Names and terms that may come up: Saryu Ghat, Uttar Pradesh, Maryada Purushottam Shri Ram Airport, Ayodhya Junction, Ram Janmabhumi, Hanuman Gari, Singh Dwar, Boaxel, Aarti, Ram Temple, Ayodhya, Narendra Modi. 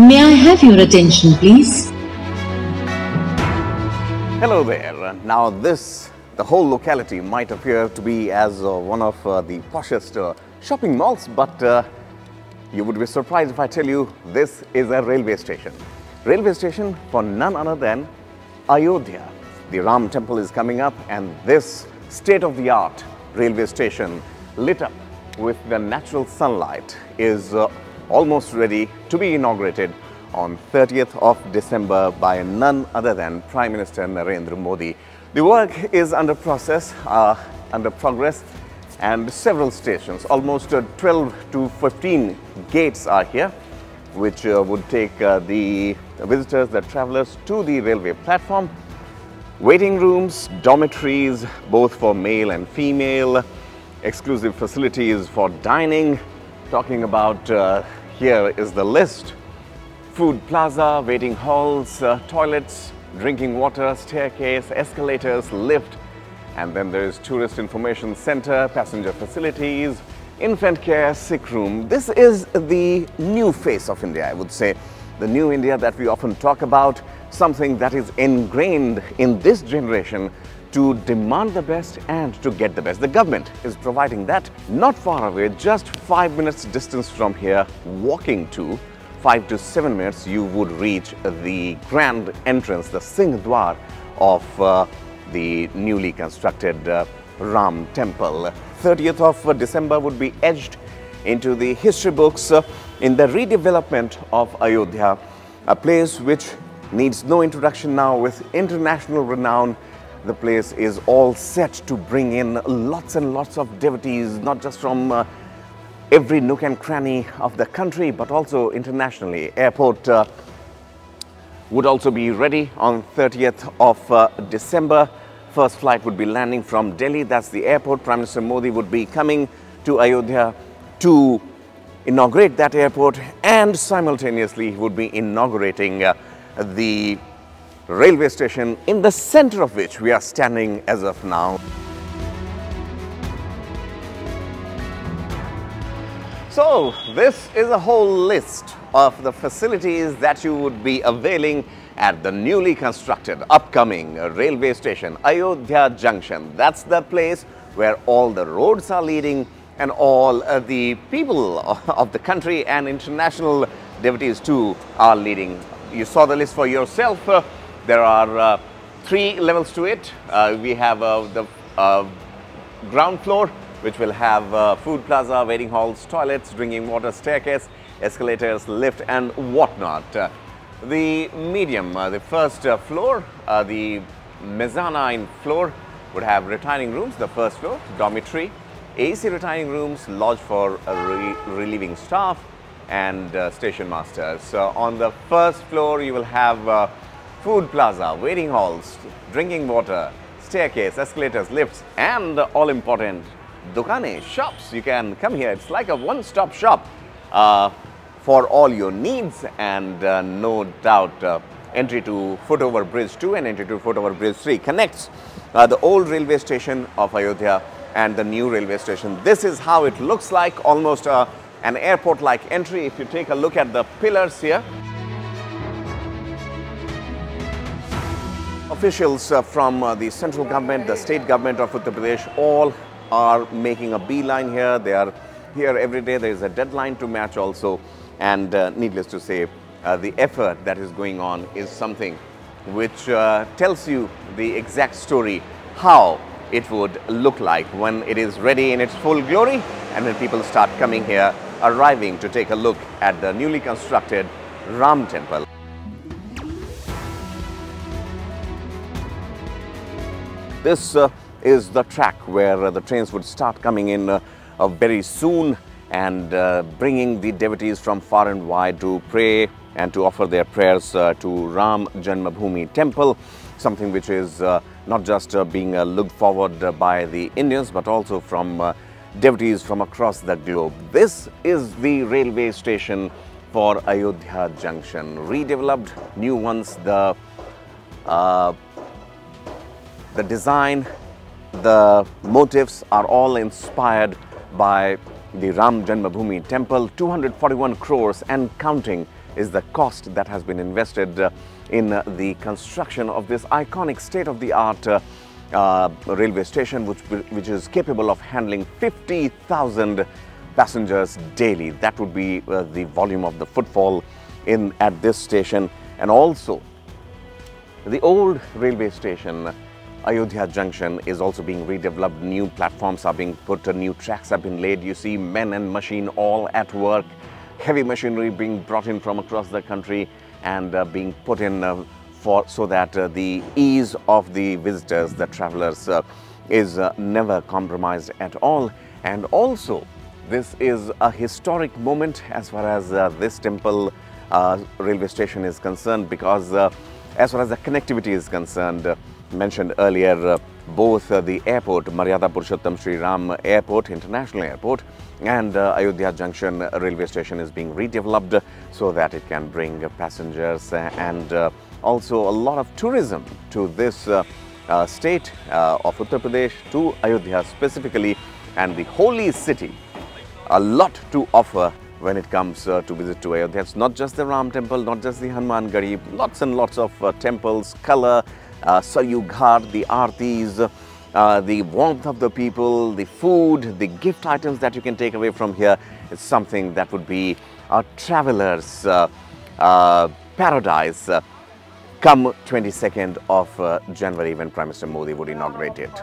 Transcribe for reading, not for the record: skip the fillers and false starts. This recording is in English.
May I have your attention, please? Hello there. Now the whole locality might appear to be as one of the poshest shopping malls, but you would be surprised if I tell you this is a railway station. Railway station for none other than Ayodhya. The Ram Temple is coming up, and this state-of-the-art railway station, lit up with the natural sunlight, is almost ready to be inaugurated on 30th of December by none other than Prime Minister Narendra Modi. The work is under progress, and several stations, almost 12 to 15 gates are here, which would take the visitors, the travelers, to the railway platform. Waiting rooms, dormitories, both for male and female, exclusive facilities for dining. Talking about here is the list: food plaza, waiting halls, toilets, drinking water, staircase, escalators, lift, and then there is tourist information center, passenger facilities, infant care, sick room. This is the new face of India, I would say. The new India that we often talk about, something that is ingrained in this generation to demand the best and to get the best. The government is providing that. Not far away, just 5 minutes distance from here, walking to 5 to 7 minutes, you would reach the grand entrance, the Singh Dwar of the newly constructed Ram Temple. 30th of December would be edged into the history books in the redevelopment of Ayodhya, a place which needs no introduction now with international renown. The place is all set to bring in lots and lots of devotees, not just from every nook and cranny of the country, but also internationally. Airport would also be ready on 30th of December. First flight would be landing from Delhi. That's the airport. Prime Minister Modi would be coming to Ayodhya to inaugurate that airport, and simultaneously would be inaugurating the railway station, in the center of which we are standing as of now. So this is a whole list of the facilities that you would be availing at the newly constructed upcoming railway station, Ayodhya Junction. That's the place where all the roads are leading, and all the people of the country and international devotees too are leading. You saw the list for yourself. There are 3 levels to it. We have the ground floor, which will have food plaza, waiting halls, toilets, drinking water, staircase, escalators, lift, and whatnot. The medium, the first floor, the mezzanine floor would have retiring rooms, the first floor, dormitory, AC retiring rooms, lodge for relieving staff and station masters. So on the first floor, you will have food plaza, waiting halls, drinking water, staircase, escalators, lifts, and all important dukanes, shops. You can come here. It's like a one-stop shop for all your needs, and no doubt entry to Footover Bridge 2 and entry to Footover Bridge 3 connects the old railway station of Ayodhya and the new railway station. This is how it looks like, almost an airport-like entry if you take a look at the pillars here. Officials from the central government, the state government of Uttar Pradesh, all are making a beeline here. They are here every day. There is a deadline to match also, and needless to say, the effort that is going on is something which tells you the exact story, how it would look like when it is ready in its full glory, and when people start coming here, arriving to take a look at the newly constructed Ram Temple. This is the track where the trains would start coming in very soon, and bringing the devotees from far and wide to pray and to offer their prayers to Ram Janmabhumi Temple, something which is not just being looked forward by the Indians, but also from devotees from across the globe. This is the railway station for Ayodhya Junction. Redeveloped, new ones, the design, the motifs are all inspired by the Ram Janmabhumi Temple. 241 crores and counting is the cost that has been invested in the construction of this iconic state-of-the-art railway station, which is capable of handling 50,000 passengers daily. That would be the volume of the footfall at this station. And also, the old railway station, Ayodhya Junction, is also being redeveloped. New platforms are being put, new tracks have been laid. You see men and machine all at work. Heavy machinery being brought in from across the country and being put in so that the ease of the visitors, the travelers, is never compromised at all. And also, this is a historic moment as far as this temple railway station is concerned, because as far as the connectivity is concerned, mentioned earlier, both the airport, Maryada Purushottam Shri Ram Airport, International Airport, and Ayodhya Junction railway station is being redeveloped so that it can bring passengers and also a lot of tourism to this state of Uttar Pradesh, to Ayodhya specifically, and the holy city. A lot to offer when it comes to visit to Ayodhya. It's not just the Ram Temple, not just the Hanuman Gari, lots and lots of temples, color, Saryu Ghat, the Aartis, the warmth of the people, the food, the gift items that you can take away from here. It's something that would be a traveler's paradise come 22nd of January, when Prime Minister Modi would inaugurate it.